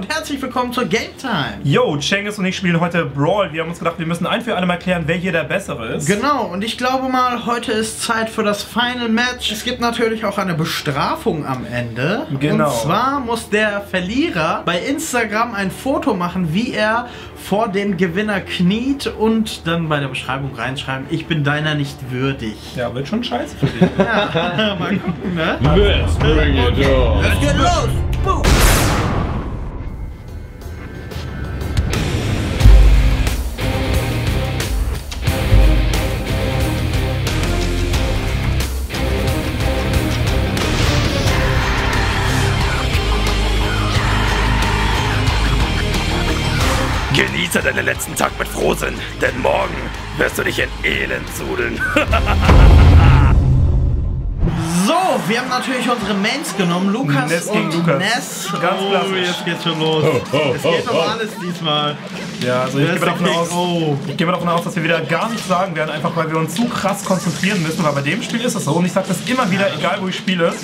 und herzlich willkommen zur Game Time. Yo, Cengiz und ich spielen heute Brawl. Wir haben uns gedacht, wir müssen ein für alle mal klären, wer hier der Bessere ist. Genau, und ich glaube mal, heute ist Zeit für das Final Match. Es gibt natürlich auch eine Bestrafung am Ende. Genau. Und zwar muss der Verlierer bei Instagram ein Foto machen, wie er vor den Gewinner kniet und dann bei der Beschreibung reinschreiben, ich bin deiner nicht würdig. Ja, wird schon scheiße für dich. Ja, mal gucken, ne? Let's bring it on. Let's get los! Boom. Genieße deinen letzten Tag mit Frohsinn, denn morgen wirst du dich in Elend sudeln. So, wir haben natürlich unsere Mains genommen, Lukas Ness. Ganz klar, jetzt geht's schon los. Es geht um alles diesmal. Ja, also ich gehe mal davon aus, dass wir wieder gar nichts sagen werden, einfach weil wir uns zu krass konzentrieren müssen, weil bei dem Spiel ist es so und ich sage das immer wieder, egal wo ich spiele.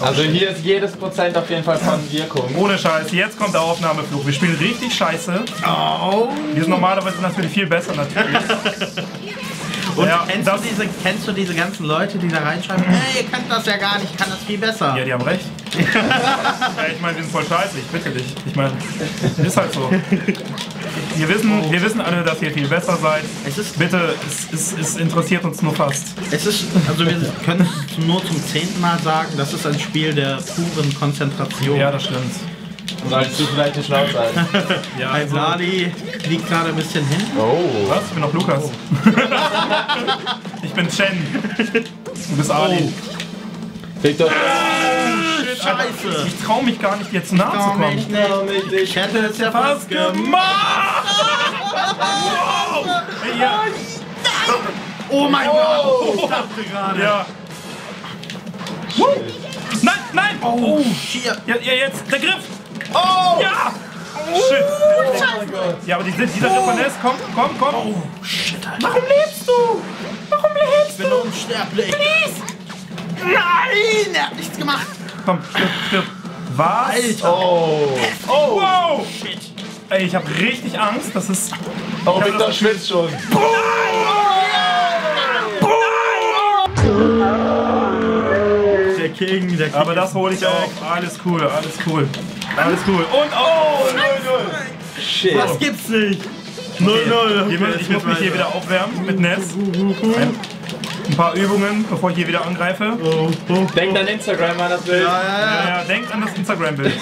Also hier ist jedes Prozent auf jeden Fall von Wirkung. Ohne Scheiß, jetzt kommt der Aufnahmefluch. Wir spielen richtig scheiße. Oh. Wir sind normalerweise natürlich viel besser, natürlich. Und ja, kennst du diese ganzen Leute, die da reinschreiben, hey, ihr könnt das ja gar nicht, ich kann das viel besser. Ja, die haben recht. Ja, ich meine, wir sind voll scheiße, ich bitte dich. Ich meine, ist halt so. Wir wissen alle, dass ihr viel besser seid. Es interessiert uns nur fast. Also wir können nur zum 10. Mal sagen, das ist ein Spiel der puren Konzentration. Ja, das stimmt. Sollst du vielleicht nicht laut sein. Ja, also Bladi liegt gerade ein bisschen hin. Oh. Was? Ich bin noch Lukas. Oh. Ich bin Chen. Du bist Ali. Viktor. Scheiße. Ich trau mich gar nicht, jetzt nachzukommen. Ich hätte es ja fast gemacht. Wow. Hey, ja. Oh mein Gott. Ich dachte gerade. Ja. Nein, nein. Oh, shit. Ja, jetzt der Griff. Oh! Ja! Oh, shit! Oh, ja, aber dieser Griff von Ness, komm! Oh, shit, Alter! Warum lebst du? Warum lebst du? Ich bin unsterblich! Please! Nein! Er hat nichts gemacht! Komm, stirb! Was? Alter. Oh! Wow! Shit! Ey, ich hab richtig Angst, das ist... Oh, Viktor schwitzt schon! Boom! Nein! Der King, der King! Aber das hole ich auch! Alles cool, alles cool! Alles cool. Und oh, 0-0. Shit. Das gibt's nicht. 0-0. Okay. Ich muss mich hier wieder aufwärmen mit Ness. Ein paar Übungen, bevor ich hier wieder angreife. Denkt an Instagram, an das Bild. Ja, denkt an das Instagram-Bild.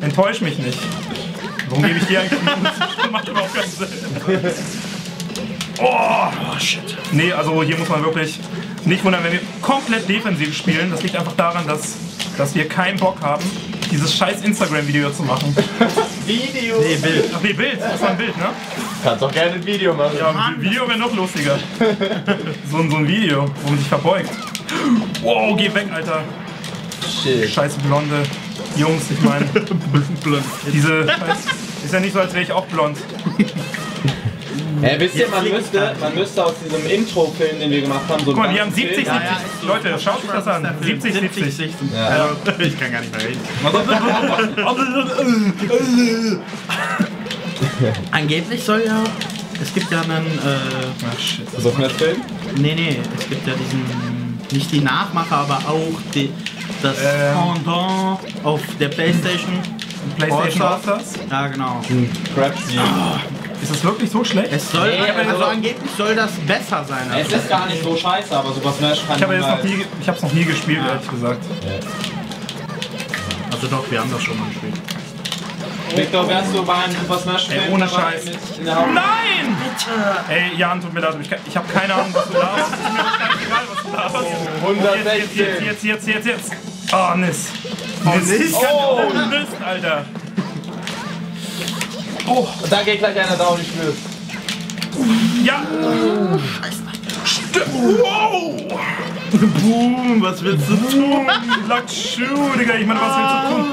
Enttäusch mich nicht. Warum gebe ich dir eigentlich nicht? Macht überhaupt keinen Sinn. Oh, shit. Nee, also hier muss man wirklich nicht wundern, wenn wir komplett defensiv spielen. Das liegt einfach daran, dass wir keinen Bock haben, dieses scheiß Instagram-Video zu machen. Video? Nee, Bild. Ach nee, Bild. Das war ein Bild, ne? Kannst doch gerne ein Video machen. Ja, ein Video wäre noch lustiger. so ein Video, wo man sich verbeugt. Wow, geh weg, Alter. Shit. Scheiß blonde Jungs, ich meine. Blond. Diese scheiß... Ist ja nicht so, als wäre ich auch blond. Wisst ihr, man müsste aus diesem Intro-Film, den wir gemacht haben, so... Guck mal, die haben 70-70. Ja, Leute, schaut euch das an. 70-70. Ja. Also, ich kann gar nicht mehr reden. Angeblich soll ja... Es gibt ja einen... Ach, shit. Ist das ein Film? Nee, es gibt ja diesen... Nicht die Nachmacher, aber auch das Pendant auf der Playstation. PlayStation All-Stars? Ja, genau. Ist das wirklich so schlecht? Es soll, also angeblich soll das besser sein. Es ist gar nicht so scheiße, aber sowas Smash kann ich... Ich hab's noch nie gespielt, ehrlich gesagt. Ja. Also doch, wir haben das schon mal gespielt. Viktor, wärst du bei einem Super Smash Film? Ey, ohne Scheiß. Nein! Bitte! Ey, Jan, tut mir leid, ich hab keine Ahnung, was du laberst. Es ist mir auch ganz egal, was du laberst. Oh, 160. Jetzt. Oh, Nis. Mist, Alter. Oh, da geht gleich einer down, ich will. Ja! Oh, Scheiße. Wow! Boom, was willst du tun? Lackschuh, Digga, ich meine, was willst du tun?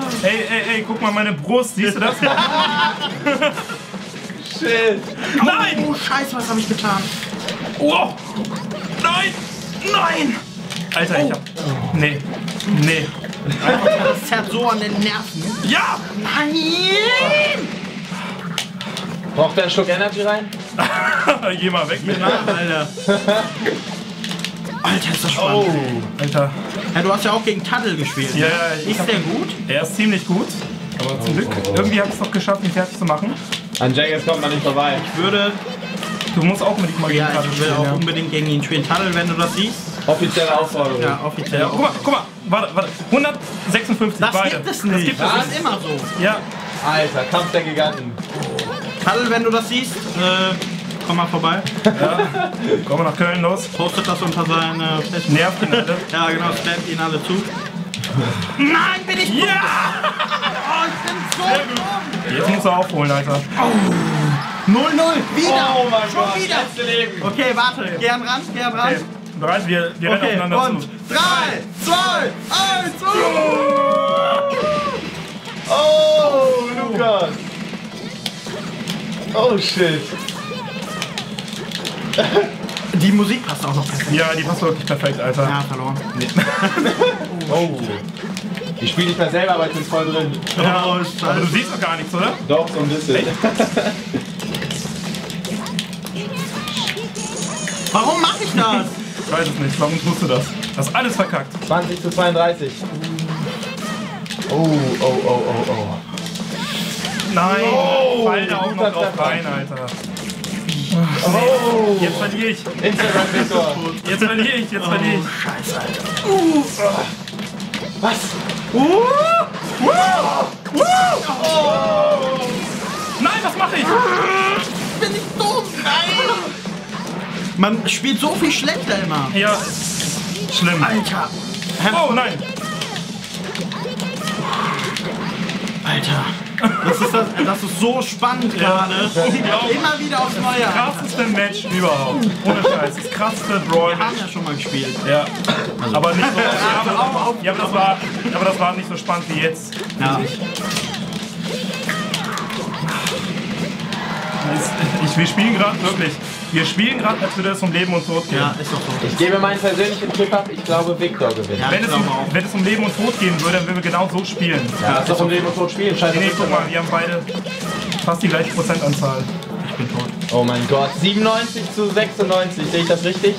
Ey, guck mal, meine Brust, siehst du das? Shit! Nein! Oh, Scheiße, was hab ich getan? Wow! Nein! Alter, ich hab... Nee. Das hat so an den Nerven. Ja! Nein! Braucht er einen Schluck Energy rein? Geh mal weg mit Namen, Alter. Alter, ist das spannend. Oh, Alter. Ja, du hast ja auch gegen Taddl gespielt. Ja, ja. Ist der gut? Er ist ziemlich gut. Aber zum Glück, irgendwie habe ich es noch geschafft, ihn fertig zu machen. An Cengiz kommt man nicht vorbei. Ich würde... Du musst auch unbedingt mal gegen Taddl spielen. Ich will auch unbedingt gegen ihn spielen. Taddl, wenn du das siehst. Offizielle Aufforderung. Ja, offiziell. Ja, guck mal, warte. 156 das beide. Gibt es nicht. Das gibt es nicht. Das ist immer so. Ja. Alter, Kampf der Giganten. Taddl, wenn du das siehst, komm mal vorbei. Ja. Komm mal nach Köln, los. Postet das unter seine Flächen. Nervt ihn alle. Ja, genau, stellt ihn alle zu. Nein, bin ich dumm! Ja! Oh, ich bin so dumm! Jetzt musst du aufholen, Alter. 0-0, wieder! Oh mein Gott, schon wieder! Leben. Okay, warte, geh ran. Okay. Bereit, wir rennen aufeinander und zu. 3, 2, 1, Oh, Lukas! Oh shit! Die Musik passt auch noch perfekt. Ja, die passt wirklich perfekt, Alter. Ja, verloren. Nee. Oh. Ich spiele nicht mehr selber, aber ich bin voll drin. Ja, oh, Scheiße. Aber du siehst doch gar nichts, oder? Doch, so ein bisschen. Echt? Warum mache ich das? Ich weiß es nicht. Warum tust du das? Das ist alles verkackt. 20:32. Oh. Nein! Oh, fall da auch noch drauf rein, Alter. Oh. Jetzt verliere ich. Instagram Viktor. Jetzt verliere ich. Oh, Scheiße, Alter. Was? Oh. Nein, was mache ich? Bin ich dumm? Nein! Man spielt so viel schlechter immer. Ja. Schlimm. Alter. Oh nein. Alter. Das ist so spannend gerade. Ja, immer wieder aufs Neue. Das krasseste Match überhaupt. Ohne Scheiß. Das krasseste Brawl. Wir haben ja schon mal gespielt. Ja. Aber nicht so. Ja, aber das war nicht so spannend wie jetzt. Ja. Wir spielen gerade wirklich. Wir spielen gerade, als würde es um Leben und Tod gehen. Ja, ist doch so. Ich gebe meinen persönlichen Tipp ab, ich glaube, Viktor gewinnt. Ja, wenn es um Leben und Tod gehen würde, dann würden wir genau so spielen. Ja, das ist doch um Leben und Tod spielen. Scheiße. Nee, guck mal, wir haben beide fast die gleiche Prozentanzahl. Ich bin tot. Oh mein Gott, 97:96. Sehe ich das richtig?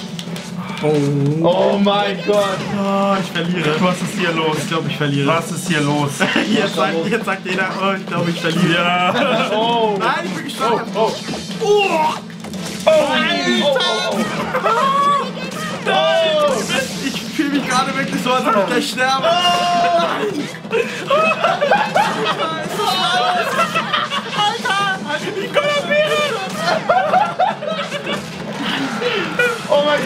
Oh mein Gott. Oh, ich verliere. Was ist hier los? Ich glaube, ich verliere. Was ist hier los? jetzt sagt jeder, oh, ich glaube, ich verliere. Ja. Oh. Nein, ich bin gestorben. Oh. Ich fühle mich gerade wirklich so, als ob ich gleich sterbe. Alter, ich komme auf Meere. Oh mein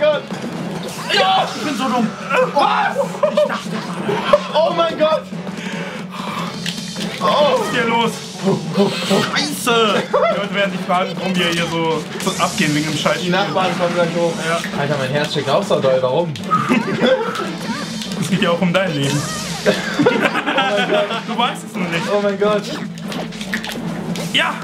Gott! Ja, ich bin so dumm! Was? Ich dachte gerade. Oh mein Gott! Was ist hier los? Scheiße! Die Leute werden sich fragen, warum wir hier so abgehen wegen dem Scheiß. Die Nachbarn kommen gleich hoch. Ja. Alter, mein Herz schickt auch so doll, warum? Es geht ja auch um dein Leben. Oh mein Gott. Du weißt es nur nicht. Oh mein Gott. Ja!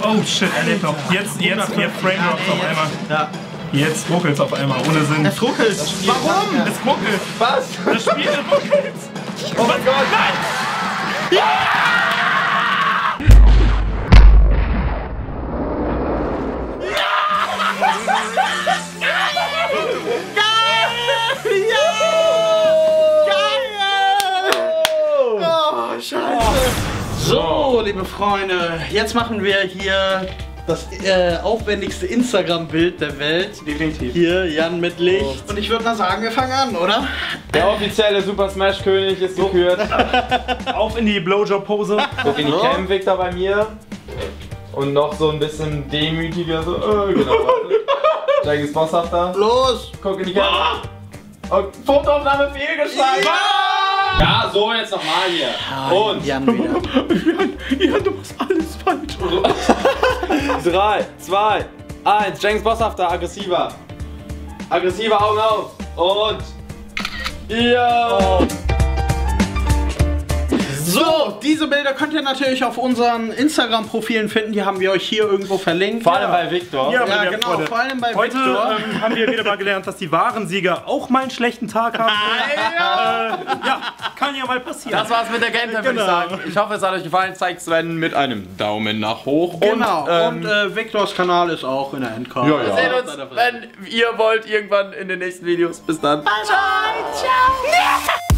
Oh shit, er lebt noch. Jetzt Frameworks auf einmal. Ja. Jetzt ruckelt's auf einmal, ohne Sinn. Es ruckelt! Warum? Es ruckelt! Was? Das Spiel ruckelt! Oh mein Gott! Nein! Ja! Geil! Ja! Geil! Oh, Scheiße! So, liebe Freunde, jetzt machen wir hier das aufwendigste Instagram-Bild der Welt. Definitiv. Hier, Jan mit Licht. Oh. Und ich würde mal sagen, wir fangen an, oder? Der offizielle Super Smash-König ist gekürt. Auf in die Blowjob-Pose. Guck in die Cam, Viktor bei mir. Und noch so ein bisschen demütiger, so, genau. Cengiz bosshafter. Los! Guck in die Cam. Oh. Und Fotoaufnahme fehlgeschlagen. Ja! Ja, so jetzt nochmal hier. Und Jan wieder. Jan, du machst alles falsch. 3, 2, 1. Cengiz bosshafter, aggressiver. Aggressive Augen auf. Und. Ja. So, Diese Bilder könnt ihr natürlich auf unseren Instagram-Profilen finden, die haben wir euch hier irgendwo verlinkt. Vor allem bei Viktor. Ja genau, Freude. Vor allem bei Viktor. Heute haben wir wieder mal gelernt, dass die wahren Sieger auch mal einen schlechten Tag haben. Ja, kann ja mal passieren. Das war's mit der Game Time, würde ich sagen. Ich hoffe, es hat euch gefallen. Zeigt's wenn mit einem Daumen nach hoch. Genau, und Viktors Kanal ist auch in der Endcard. Ja, ja. Wir sehen uns, wenn ihr wollt, irgendwann in den nächsten Videos. Bis dann. Bye, bye. Ciao.